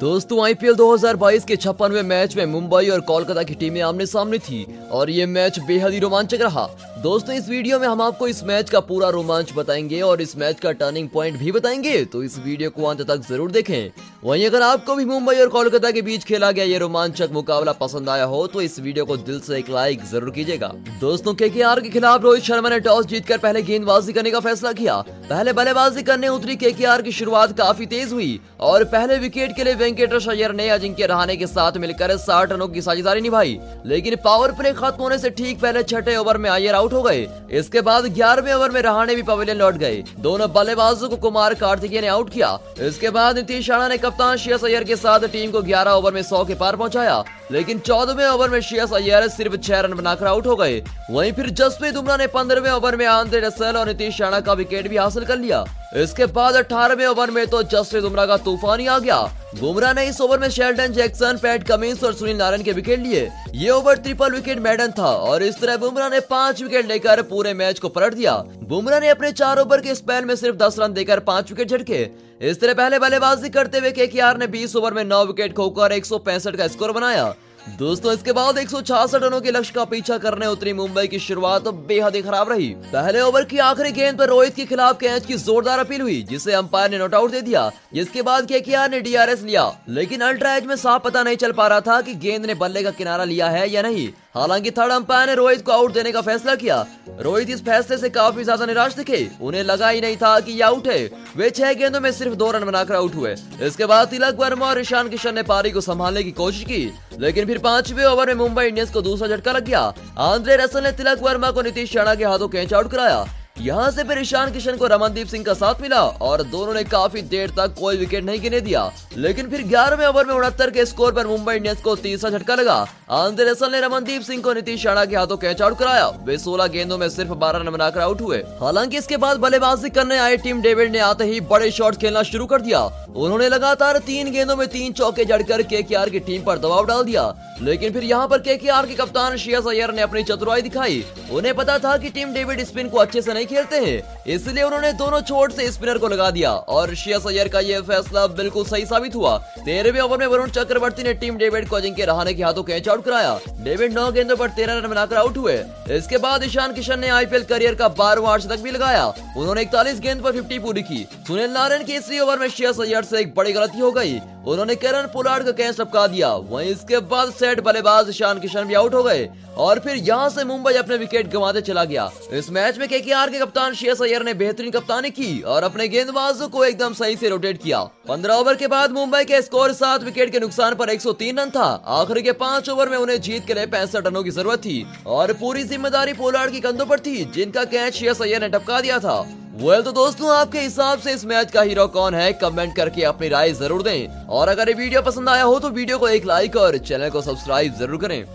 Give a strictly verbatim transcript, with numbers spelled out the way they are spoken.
दोस्तों आईपीएल दो हज़ार बाईस के छप्पनवे मैच में मुंबई और कोलकाता की टीमें आमने सामने थी और ये मैच बेहद ही रोमांचक रहा। दोस्तों इस वीडियो में हम आपको इस मैच का पूरा रोमांच बताएंगे और इस मैच का टर्निंग पॉइंट भी बताएंगे, तो इस वीडियो को अंत तक जरूर देखें। वहीं अगर आपको भी मुंबई और कोलकाता के बीच खेला गया ये रोमांचक मुकाबला पसंद आया हो तो इस वीडियो को दिल से एक लाइक जरूर कीजिएगा। दोस्तों केकेआर के खिलाफ रोहित शर्मा ने टॉस जीतकर पहले गेंदबाजी करने का फैसला किया। पहले बल्लेबाजी करने उतरी केकेआर की शुरुआत काफी तेज हुई और पहले विकेट के लिए वेंकटेश अय्यर ने अजिंक्य रहाणे के साथ मिलकर साठ रनों की साझेदारी निभाई, लेकिन पावर प्ले खत्म होने से ठीक पहले छठे ओवर में अय्यर आउट हो गए। इसके बाद ग्यारहवें ओवर में रहाणे भी पवेलियन लौट गए। दोनों बल्लेबाजों को कुमार कार्तिकेय ने आउट किया। इसके बाद नीतीश राणा ने कप्तान श्रेयस अय्यर के साथ टीम को ग्यारह ओवर में सौ के पार पहुंचाया, लेकिन चौदहवें ओवर में श्रेयस अय्यर सिर्फ छह रन बनाकर आउट हो गए। वहीं फिर जसप्रीत बुमराह ने पंद्रहवें ओवर में आंद्रे रसेल और नीतीश राणा का विकेट भी हासिल कर लिया। इसके बाद अठारहवें ओवर में तो जसप्रीत बुमराह का तूफानी आ गया। बुमराह ने इस ओवर में शेल्डन जैक्सन, पैट कमिंस और सुनील नारायण के विकेट लिए। ये ओवर ट्रिपल विकेट मैडन था और इस तरह बुमराह ने पांच विकेट लेकर पूरे मैच को पलट दिया। बुमराह ने अपने चार ओवर के स्पैन में सिर्फ दस रन देकर पांच विकेट झटके। इस तरह पहले बल्लेबाजी करते हुए केकेआर ने बीस ओवर में नौ विकेट खोकर एक सौ पैंसठ का स्कोर बनाया। दोस्तों इसके बाद एक सौ छियासठ रनों के लक्ष्य का पीछा करने उतरी मुंबई की शुरुआत तो बेहद ही खराब रही। पहले ओवर की आखिरी गेंद पर रोहित के खिलाफ कैच की जोरदार अपील हुई, जिसे अंपायर ने नॉट आउट दे दिया। जिसके बाद केकेआर ने डीआरएस लिया, लेकिन अल्ट्रा एज में साफ पता नहीं चल पा रहा था कि गेंद ने बल्ले का किनारा लिया है या नहीं। हालांकि थर्ड अंपायर ने रोहित को आउट देने का फैसला किया। रोहित इस फैसले से काफी ज्यादा निराश दिखे, उन्हें लगा ही नहीं था कि ये आउट है। वे छह गेंदों में सिर्फ दो रन बनाकर आउट हुए। इसके बाद तिलक वर्मा और ईशान किशन ने पारी को संभालने की कोशिश की, लेकिन फिर पांचवें ओवर में मुंबई इंडियंस को दूसरा झटका लग गया। आंद्रे रसेल ने तिलक वर्मा को नीतीश राणा के हाथों कैच आउट कराया। यहाँ से फिर ईशान किशन को रमनदीप सिंह का साथ मिला और दोनों ने काफी देर तक कोई विकेट नहीं गिरने दिया, लेकिन फिर ग्यारहवें ओवर में उनहत्तर के स्कोर पर मुंबई इंडियंस को तीसरा झटका लगा। आंद्रे रसेल ने रमनदीप सिंह को नीतीश राणा के हाथों कैच आउट कराया। वे सोलह गेंदों में सिर्फ बारह रन बनाकर आउट हुए। हालांकि इसके बाद बल्लेबाजी करने आए टिम डेविड ने आते ही बड़े शॉट खेलना शुरू कर दिया। उन्होंने लगातार तीन गेंदों में तीन चौके जड़कर केकेआर की टीम पर दबाव डाल दिया, लेकिन फिर यहाँ पर केकेआर के कप्तान श्रेयस अय्यर ने अपनी चतुराई दिखाई। उन्हें पता था कि टिम डेविड स्पिन को अच्छे से नहीं खेलते हैं, इसलिए उन्होंने दोनों छोर से स्पिनर को लगा दिया और श्रेयस अय्यर का यह फैसला बिल्कुल सही साबित हुआ। तेरहवें ओवर में वरुण चक्रवर्ती ने टीम डेविड को अजिंक्य रहाणे के हाथों कैच आउट कराया। डेविड नौ गेंदों पर तेरह रन बनाकर आउट हुए। इसके बाद ईशान किशन ने आईपीएल करियर का बारहवां अर्धशतक भी लगाया। उन्होंने इकतालीस गेंद पर पचास पूरी की। सुनील नारायण के इसी ओवर में श्रेयस अय्यर से एक बड़ी गलती हो गई। उन्होंने करन पोलार्ड का कैच लपका दिया। वहीं इसके बाद सेट बल्लेबाज ईशान किशन भी आउट हो गए और फिर यहां से मुंबई अपने विकेट गंवाते चला गया। इस मैच में केकेआर के कप्तान श्रेयस अय्यर ने बेहतरीन कप्तानी की और अपने गेंदबाजों को एकदम सही से रोटेट किया। पंद्रह ओवर के बाद मुंबई के स्कोर सात विकेट के नुकसान पर एक सौ तीन रन था। आखिर के पांच ओवर में उन्हें जीत के लिए पैंसठ रनों की जरूरत थी और पूरी जिम्मेदारी पोलार्ड की कंधों पर थी, जिनका कैच श्रेयस अय्यर ने टपका दिया था। वेल तो दोस्तों आपके हिसाब से इस मैच का हीरो कौन है, कमेंट करके अपनी राय जरूर दें। और अगर ये वीडियो पसंद आया हो तो वीडियो को एक लाइक और चैनल को सब्सक्राइब जरूर करें।